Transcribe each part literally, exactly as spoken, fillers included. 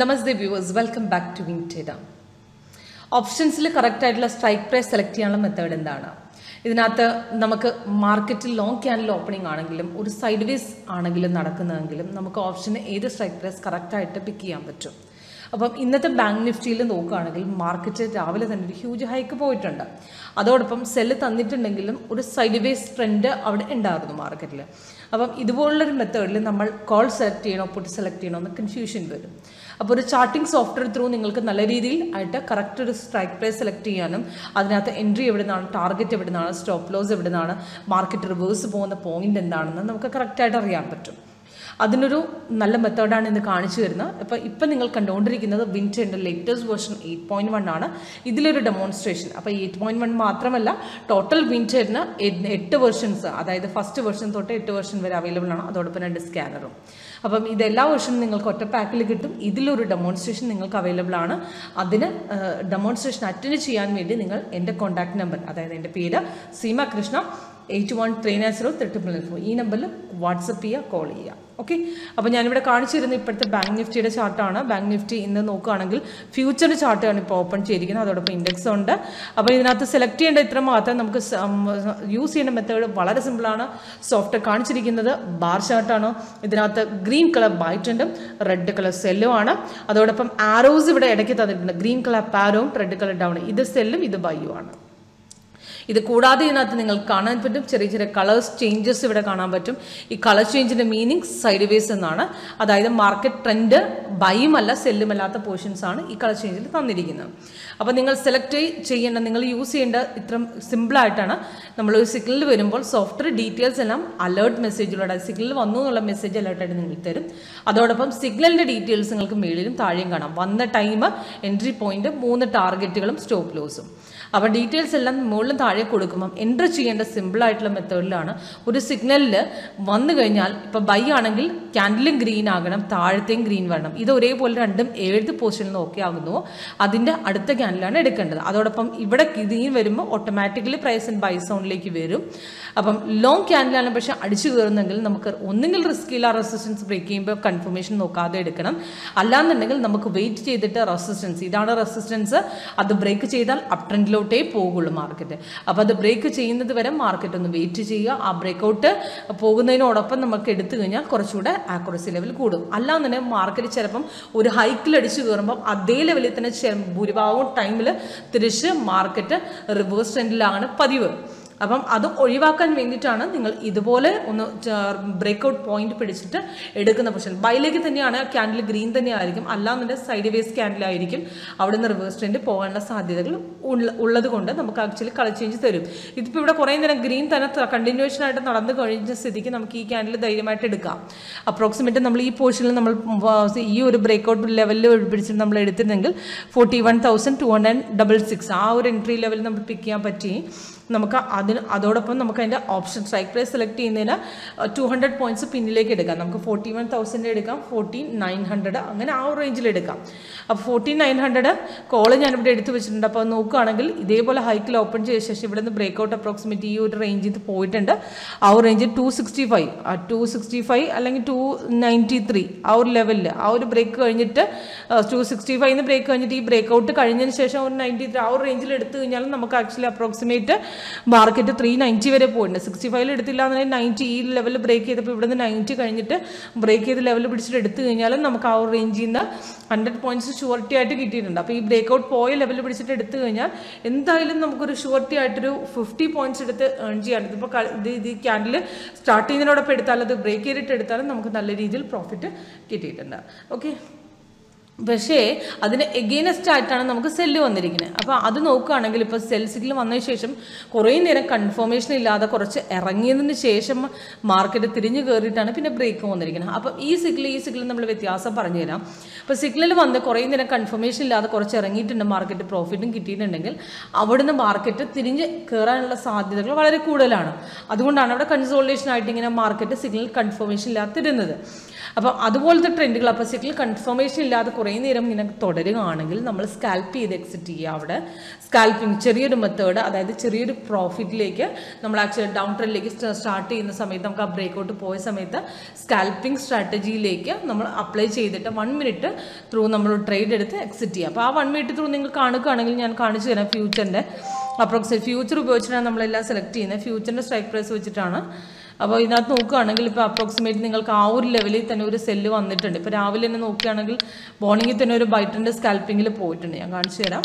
Namaste viewers, welcome back to WinTrader. Options le correct aayittulla strike price select cheyanalla method endana. ഇതിനകത്ത് നമുക്ക് market long candle opening ആണെങ്കിലും ഒരു side vase ആണെങ്കിലും നടക്കുന്നതെങ്കിലും നമുക്ക് ഓപ്ഷന് ഏത് strike price കറക്റ്റായിട്ട് പിക്ക് ചെയ്യാൻ പറ്റും. അപ്പം ഇന്നത്തെ ബാങ്ക് നിഫ്റ്റിയിൽ നോക്കുകയാണെങ്കിൽ മാർക്കറ്റ് രാവിലെ തന്നെ ഒരു ഹ്യൂജ് ഹൈക്ക് പോയിട്ടുണ്ട്. അതോടൊപ്പം സെല്ല് തന്നിട്ടുണ്ടെങ്കിലും ഒരു സൈഡ് വേസ് ട്രെൻഡ് അവിടെ ഉണ്ടായിരുന്നു മാർക്കറ്റിൽ. അപ്പം ഇതുപോലുള്ളൊരു മെത്തേഡിൽ നമ്മൾ കോൾ സെലക്ട് ചെയ്യണോ പുട്ട് സെലക്ട് ചെയ്യണോ എന്ന് കൺഫ്യൂഷൻ വരും. അപ്പോൾ ഒരു ചാർട്ടിംഗ് സോഫ്റ്റ്വെയർ ത്രൂ നിങ്ങൾക്ക് നല്ല രീതിയിൽ ആയിട്ട് കറക്റ്റ് ഒരു സ്ട്രൈക്ക് പ്രൈസ് സെലക്ട് ചെയ്യാനും അതിനകത്ത് എൻട്രി എവിടെ നിന്നാണ്, ടാർഗറ്റ് എവിടെ നിന്നാണ്, സ്റ്റോപ്പ് ലോസ് എവിടെ നിന്നാണ്, മാർക്കറ്റ് റിവേഴ്സ് പോകുന്ന പോയിന്റ് എന്താണെന്ന് നമുക്ക് കറക്റ്റായിട്ട് അറിയാൻ പറ്റും. അതിനൊരു നല്ല മെത്തേഡാണ് ഇന്ന് കാണിച്ചു തരുന്നത്. അപ്പോൾ ഇപ്പം നിങ്ങൾ കണ്ടുകൊണ്ടിരിക്കുന്നത് Wintrader latest version eight point one ആണ്. ഇതിലൊരു ഡെമോൺസ്ട്രേഷൻ. അപ്പോൾ എയ്റ്റ് പോയിന്റ് വൺ മാത്രമല്ല, ടോട്ടൽ വിൻട്രേഡറിന് എട്ട് വെർഷൻസ്, അതായത് ഫസ്റ്റ് വെർഷൻ തൊട്ട് എട്ട് വെർഷൻ വരെ അവൈലബിൾ ആണ്. അതോടൊപ്പം രണ്ട് സ്കാനറും. അപ്പം ഇതെല്ലാ വർഷവും നിങ്ങൾക്ക് ഒറ്റ പാക്കിൽ കിട്ടും. ഇതിലൊരു ഡെമോൺസ്ട്രേഷൻ നിങ്ങൾക്ക് അവൈലബിൾ ആണ്. അതിന് ഡെമോൺസ്ട്രേഷൻ അറ്റൻഡ് ചെയ്യാൻ വേണ്ടി നിങ്ങൾ എൻ്റെ കോൺടാക്ട് നമ്പർ, അതായത് എൻ്റെ പേര് Seema Krishna, eight one three nine zero triple nine four, ഈ നമ്പറിൽ വാട്സപ്പ് ചെയ്യുക, കോൾ ചെയ്യുക. ഓക്കെ, അപ്പോൾ ഞാനിവിടെ കാണിച്ചു തരുന്ന ഇപ്പോഴത്തെ ബാങ്ക് നിഫ്റ്റിയുടെ ചാർട്ടാണ്. ബാങ്ക് നിഫ്റ്റി ഇന്ന് നോക്കുകയാണെങ്കിൽ ഫ്യൂച്ചർ ചാർട്ടാണ് ഇപ്പോൾ ഓപ്പൺ ചെയ്തിരിക്കുന്നത്. അതോടൊപ്പം ഇൻഡെക്സ് ഉണ്ട്. അപ്പോൾ ഇതിനകത്ത് സെലക്ട് ചെയ്യേണ്ട ഇത്ര മാത്രം നമുക്ക് യൂസ് ചെയ്യേണ്ട മെത്തേഡ് വളരെ സിമ്പിളാണ്. സോഫ്റ്റ് കാണിച്ചിരിക്കുന്നത് ബാർ ചാർട്ടാണ്. ഇതിനകത്ത് ഗ്രീൻ കളർ ബൈ ട്രെൻഡും റെഡ് കളർ സെല്ലും ആണ്. അതോടൊപ്പം ആരോസ് ഇവിടെ ഇടയ്ക്ക് തന്നിട്ടുണ്ട്. ഗ്രീൻ കളർ പാരവും റെഡ് കളർ ഡൗൺ, ഇത് സെല്ലും ഇത് ബൈയുമാണ്. ഇത് കൂടാതെ ഇതിനകത്ത് നിങ്ങൾക്ക് കാണാൻ പറ്റും ചെറിയ ചെറിയ കളേഴ്സ് ചേഞ്ചസ് ഇവിടെ കാണാൻ പറ്റും. ഈ കളർ ചേഞ്ചിൻ്റെ മീനിങ് സൈഡ് വേസ് എന്നാണ്. അതായത് മാർക്കറ്റ് ട്രെൻഡ് ബൈയുമല്ല സെല്ലുമല്ലാത്ത പോർഷൻസാണ് ഈ കളർ ചേഞ്ചിൽ തന്നിരിക്കുന്നത്. അപ്പോൾ നിങ്ങൾ സെലക്ട് ചെയ്യേണ്ട, നിങ്ങൾ യൂസ് ചെയ്യേണ്ട ഇത്രയും സിമ്പിളായിട്ടാണ്. നമ്മളൊരു സിഗ്നൽ വരുമ്പോൾ സോഫ്റ്റ്വെയർ ഡീറ്റെയിൽസ് എല്ലാം അലേർട്ട് മെസ്സേജിലൂടെ, സിഗ്നൽ വന്നു എന്നുള്ള മെസ്സേജ് അലേർട്ടായിട്ട് നിങ്ങൾ തരും. അതോടൊപ്പം സിഗ്നലിൻ്റെ ഡീറ്റെയിൽസ് നിങ്ങൾക്ക് മേളിലും താഴെയും കാണാം. വന്ന ടൈം, എൻട്രി പോയിന്റ്, മൂന്ന് ടാർഗറ്റുകളും സ്റ്റോപ്പ് ലോസും. അപ്പോൾ ഡീറ്റെയിൽസ് എല്ലാം മുകളിലും താഴെ കൊടുക്കുമ്പം എൻട്രി ചെയ്യേണ്ട സിമ്പിളായിട്ടുള്ള മെത്തേഡിലാണ്. ഒരു സിഗ്നലിൽ വന്നു കഴിഞ്ഞാൽ ഇപ്പോൾ ബൈ ആണെങ്കിൽ ക്യാൻഡിലും ഗ്രീൻ ആകണം, താഴത്തെയും ഗ്രീൻ വരണം. ഇത് ഒരേപോലെ രണ്ടും ഏഴ് പോർഷനിൽ നിന്ന് ഓക്കെ ആകുന്നുവോ അതിൻ്റെ അടുത്ത ക്യാൻഡിലാണ് എടുക്കേണ്ടത്. അതോടൊപ്പം ഇവിടെ ഗ്രീൻ വരുമ്പോൾ ഓട്ടോമാറ്റിക്കലി പ്രൈസ് ബൈ സൗണ്ടിലേക്ക് വരും. അപ്പം ലോങ് ക്യാൻഡിലാണ് പക്ഷെ അടിച്ചു കയറുന്നെങ്കിൽ നമുക്ക് ഒന്നുകിൽ റിസ്ക് ഇല്ല, റെസിസ്റ്റൻസ് ബ്രേക്ക് ചെയ്യുമ്പോൾ കൺഫർമേഷൻ നോക്കാതെ എടുക്കണം. അല്ലാന്നുണ്ടെങ്കിൽ നമുക്ക് വെയിറ്റ് ചെയ്തിട്ട് റെസിസ്റ്റൻസ്, ഇതാണ് റെസിസ്റ്റൻസ്, അത് ബ്രേക്ക് ചെയ്താൽ അപ് ട്രെൻഡിലോട്ടേ പോകുള്ളൂ മാർക്കറ്റ്. അപ്പോൾ അത് ബ്രേക്ക് ചെയ്യുന്നത് വരെ മാർക്കറ്റ് ഒന്ന് വെയിറ്റ് ചെയ്യുക. ആ ബ്രേക്കൗട്ട് പോകുന്നതിനോടൊപ്പം നമുക്ക് എടുത്തു കഴിഞ്ഞാൽ കുറച്ചുകൂടെ ആക്യുറസി ലെവൽ കൂടും. അല്ലാന്നുണ്ടെങ്കിൽ മാർക്കറ്റ് ചിലപ്പം ഒരു ഹൈക്കിൽ അടിച്ചു കയറുമ്പം അതേ ലെവലിൽ തന്നെ ഭൂരിഭാഗവും ടൈമിൽ തിരിച്ച് മാർക്കറ്റ് റിവേഴ്സ് ട്രെൻഡിലാണ് പതിവ്. അപ്പം അത് ഒഴിവാക്കാൻ വേണ്ടിയിട്ടാണ് നിങ്ങൾ ഇതുപോലെ ഒന്ന് ബ്രേക്കൗട്ട് പോയിന്റ് പിടിച്ചിട്ട് എടുക്കുന്ന പൊസിഷൻ. ബൈയിലേക്ക് തന്നെയാണ്, ക്യാൻഡിൽ ഗ്രീൻ തന്നെയായിരിക്കും, അല്ലാന്നുണ്ടെങ്കിൽ സൈഡ് വേസ് ക്യാൻഡിലായിരിക്കും. അവിടെ നിന്ന് റിവേഴ്സ് ട്രെൻഡ് പോകാനുള്ള സാധ്യതകൾ ഉള്ളത് കൊണ്ട് നമുക്ക് ആക്ച്വലി കളർ ചേഞ്ച് തരും. ഇതിപ്പോൾ ഇവിടെ കുറേ നേരം ഗ്രീൻ തന്നെ കണ്ടിന്യൂവേഷൻ ആയിട്ട് നടന്നു കഴിഞ്ഞ സ്ഥിതിക്ക് നമുക്ക് ഈ ക്യാൻഡിൽ ധൈര്യമായിട്ട് എടുക്കാം. അപ്രോക്സിമേറ്റ് നമ്മൾ ഈ പോർഷനിൽ നമ്മൾ ഈ ഒരു ബ്രേക്കൗട്ട് ലെവലിൽ പിടിച്ചിട്ട് നമ്മൾ എടുത്തിരുന്നെങ്കിൽ forty one thousand two hundred double six ആ ഒരു എൻട്രി ലെവലിൽ നമ്മൾ പിക്ക് ചെയ്യാൻ പറ്റി. നമുക്ക് അതിന് അതോടൊപ്പം നമുക്ക് അതിൻ്റെ ഓപ്ഷൻ സ്ട്രൈക്ക് പ്രൈസ് സെലക്ട് ചെയ്യുന്നതിന് ടു ഹൺഡ്രഡ് പോയിൻറ്റ്സ് പിന്നിലേക്ക് എടുക്കാം. നമുക്ക് ഫോർട്ടി വൺ തൗസൻഡ് എടുക്കാം, ഫോർട്ടീൻ നയൻ ഹൺഡ്രഡ് അങ്ങനെ ആ റേഞ്ചിൽ എടുക്കാം. അപ്പോൾ ഫോർട്ടീൻ നയൻ ഹൺഡ്രഡ് കോള് ഞാനിവിടെ എടുത്ത് വെച്ചിട്ടുണ്ട്. അപ്പോൾ നോക്കുകയാണെങ്കിൽ ഇതേപോലെ ഹൈക്കിൽ ഓപ്പൺ ചെയ്ത ശേഷം ഇവിടെ നിന്ന് ബ്രേക്കൗട്ട് അപ്രോക്സിമേറ്റ് ഈ ഒരു റേഞ്ചിൽ നിന്ന് പോയിട്ടുണ്ട്. ആ ഒരു റേഞ്ച് ടു സിക്സ്റ്റി ഫൈവ് ആ ടു സിക്സ്റ്റി ഫൈവ് അല്ലെങ്കിൽ ടു നയൻറ്റി ത്രീ ആ ഒരു ലെവലിൽ ആ ഒരു ബ്രേക്ക് കഴിഞ്ഞിട്ട് ടു സിക്സ്റ്റി ഫൈവിന് ബ്രേക്ക് കഴിഞ്ഞിട്ട് ഈ ബ്രേക്കൗട്ട് കഴിഞ്ഞതിന് ശേഷം ഒരു നയൻറ്റി ത്രീ ആ ഒരു റേഞ്ചിൽ എടുത്തു കഴിഞ്ഞാൽ നമുക്ക് actually approximate market three ninety വരെ പോയിട്ടുണ്ട്. സിക്സ്റ്റി ഫൈവിൽ എടുത്തില്ല എന്നുണ്ടെങ്കിൽ നയൻറ്റി ഈ ലെവലിൽ ബ്രേക്ക് ചെയ്തപ്പോൾ ഇവിടെ നിന്ന് നയൻറ്റി കഴിഞ്ഞിട്ട് ബ്രേക്ക് ചെയ്ത് ലെവൽ പിടിച്ചിട്ട് എടുത്തു കഴിഞ്ഞാലും നമുക്ക് ആ ഒരു റേഞ്ചിൽ നിന്ന് ഹൺഡ്രഡ് പോയിൻറ്റ്സ് ഷുവർട്ടി ആയിട്ട് കിട്ടിയിട്ടുണ്ട്. അപ്പോൾ ഈ ബ്രേക്കൗട്ട് പോയ ലെവൽ പിടിച്ചിട്ട് എടുത്തു കഴിഞ്ഞാൽ എന്തായാലും നമുക്കൊരു ഷുവർട്ടി ആയിട്ടൊരു ഫിഫ്റ്റി പോയിൻറ്റ്സ് എടുത്ത് ഏൺ ചെയ്യാനുണ്ട്. ഇപ്പോൾ ഇത് ക്യാൻഡിൽ സ്റ്റാർട്ട് ചെയ്യുന്നതിനോടൊപ്പം എടുത്താലും അത് ബ്രേക്ക് ചെയ്തിട്ട് എടുത്താലും നമുക്ക് നല്ല രീതിയിൽ പ്രോഫിറ്റ് കിട്ടിയിട്ടുണ്ട്. ഓക്കെ, പക്ഷേ അതിന് എഗെയിൻസ്റ്റ് ആയിട്ടാണ് നമുക്ക് സെല്ല് വന്നിരിക്കുന്നത്. അപ്പോൾ അത് നോക്കുകയാണെങ്കിൽ ഇപ്പോൾ സെൽ സിഗ്നൽ വന്നതിന് ശേഷം കുറേ നേരം കൺഫർമേഷൻ ഇല്ലാതെ കുറച്ച് ഇറങ്ങിയതിന് ശേഷം മാർക്കറ്റ് തിരിഞ്ഞു കയറിയിട്ടാണ് പിന്നെ ബ്രേക്ക് വന്നിരിക്കുന്നത്. അപ്പോൾ ഈ സിഗ്നൽ ഈ സിഗ്നൽ നമ്മൾ വ്യത്യാസം പറഞ്ഞു തരാം. അപ്പോൾ സിഗ്നൽ വന്ന് കുറേ നേരം കൺഫർമേഷൻ ഇല്ലാതെ കുറച്ച് ഇറങ്ങിയിട്ടുണ്ട്, മാർക്കറ്റ് പ്രോഫിറ്റും കിട്ടിയിട്ടുണ്ടെങ്കിൽ അവിടുന്ന് മാർക്കറ്റ് തിരിഞ്ഞ് കയറാനുള്ള സാധ്യതകൾ വളരെ കൂടുതലാണ്. അതുകൊണ്ടാണ് അവിടെ കൺസോൾട്ടേഷൻ ആയിട്ട് ഇങ്ങനെ മാർക്കറ്റ് സിഗ്നൽ കൺഫർമേഷൻ ഇല്ലാതിരുന്നത്. അപ്പം അതുപോലത്തെ ട്രെൻഡുകൾ, അപ്പോൾ സിഗ്നൽ കൺഫർമേഷൻ ഇല്ലാതെ Future Now, we will approximate the hour level. We will sell the hour level. We will sell the hour level. We will sell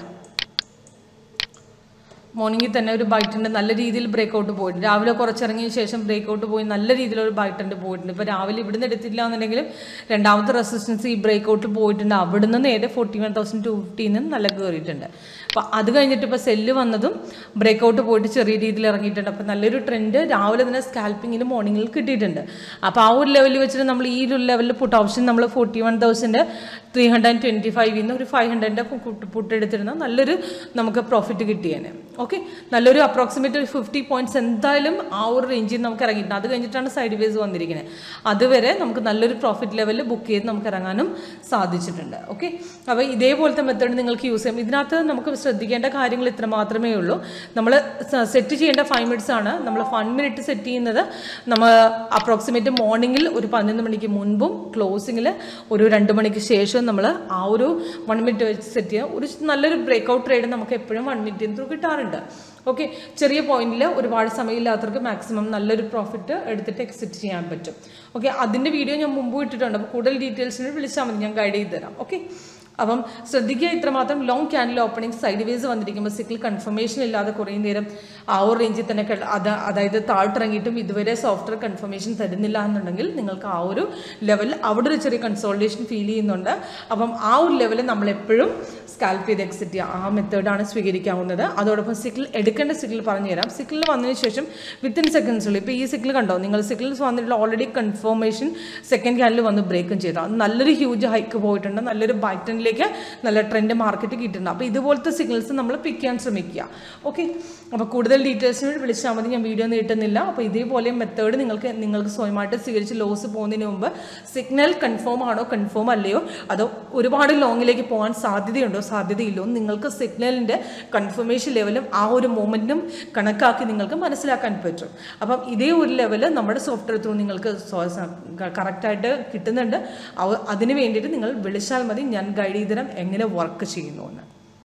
Morning is a bite and another easy breakout to board. Avila Korachang station breakout to board, another easy bite and board. But Avila within the Titilla on the negative, and out the resistance breakout to board and Abadan the forty one thousand two fifteen and Alagori tender. Other than the tip of Sellu and the breakout to board, cherry dealer and it up and a little trended, Avila than a scalping in the morning look at it. A power level which is number E level put option number forty one thousand three hundred and twenty five in five hundred put it in a little Namaka profit to get. Okay, now approximately fifty points and our range in the sideways one. Other way, we profit level book. Okay, now this method is used. We have set it five minutes. We have one minute set it. Approximately morning, closing, one minute set it. Breakout trade one minute. Okay, ചെറിയ point la ഒരുപാട് സമയം ഇല്ലാത്തവർക്ക് maximum നല്ലൊരു profit എടുത്തിട്ട് exit ചെയ്യാൻ പറ്റും. Okay, അതിന്റെ video ഞാൻ മുൻപ് ഇട്ടിട്ടുണ്ട്. അപ്പോൾ കൂടുതൽ details നെ വിളിച്ചാൽ മതി ഞാൻ ഗൈഡ് ചെയ്തു തരാം. Okay. അപ്പം ശ്രദ്ധിക്കുക ഇത്രമാത്രം long candle opening sideways വന്നിരിക്കുമ്പോൾ സിഗ്നൽ കൺഫർമേഷൻ ഇല്ലാതെ കുറേ നേരം ആ ഒരു റേഞ്ചിൽ തന്നെ അതായത് താഴ്ത്തിറങ്ങിയിട്ടും ഇതുവരെ സോഫ്റ്റ്വെയർ കൺഫർമേഷൻ തരുന്നില്ല എന്നുണ്ടെങ്കിൽ നിങ്ങൾക്ക് ആ ഒരു ലെവൽ അവിടെ ഒരു ചെറിയ കൺസോളിഡേഷൻ ഫീൽ ചെയ്യുന്നുണ്ട്. അപ്പം ആ ഒരു ലെവലിൽ നമ്മൾ എപ്പോഴും സ്കാൽപ്പ് ചെയ്ത് എക്സിറ്റ് ചെയ്യുക. ആ മെത്തേഡാണ് സ്വീകരിക്കാവുന്നത്. അതോടൊപ്പം സിഗ്നൽ എടുക്കേണ്ട സിഗ്നൽ പറഞ്ഞു തരാം. സിഗ്നൽ വന്നതിന് ശേഷം വിത്തിൻ സെക്കൻഡ്സിൽ ഇപ്പോൾ ഈ സിഗ്നൽ കണ്ടോ നിങ്ങൾ സിഗ്നൽ വന്നിട്ടുള്ള ഓൾറെഡി കൺഫർമേഷൻ സെക്കൻഡ് ക്യാൻഡിൽ വന്ന് ബ്രേക്കും ചെയ്തു. അത് നല്ലൊരു ഹ്യൂജ് ഹൈക്ക് പോയിട്ടുണ്ട്. നല്ലൊരു ബൈറ്റൻ trend market signals pick and okay, details video method ningalku signal confirm aano confirm alleyo long signal confirmation level momentum level software correct. That is why we will guide you how to work.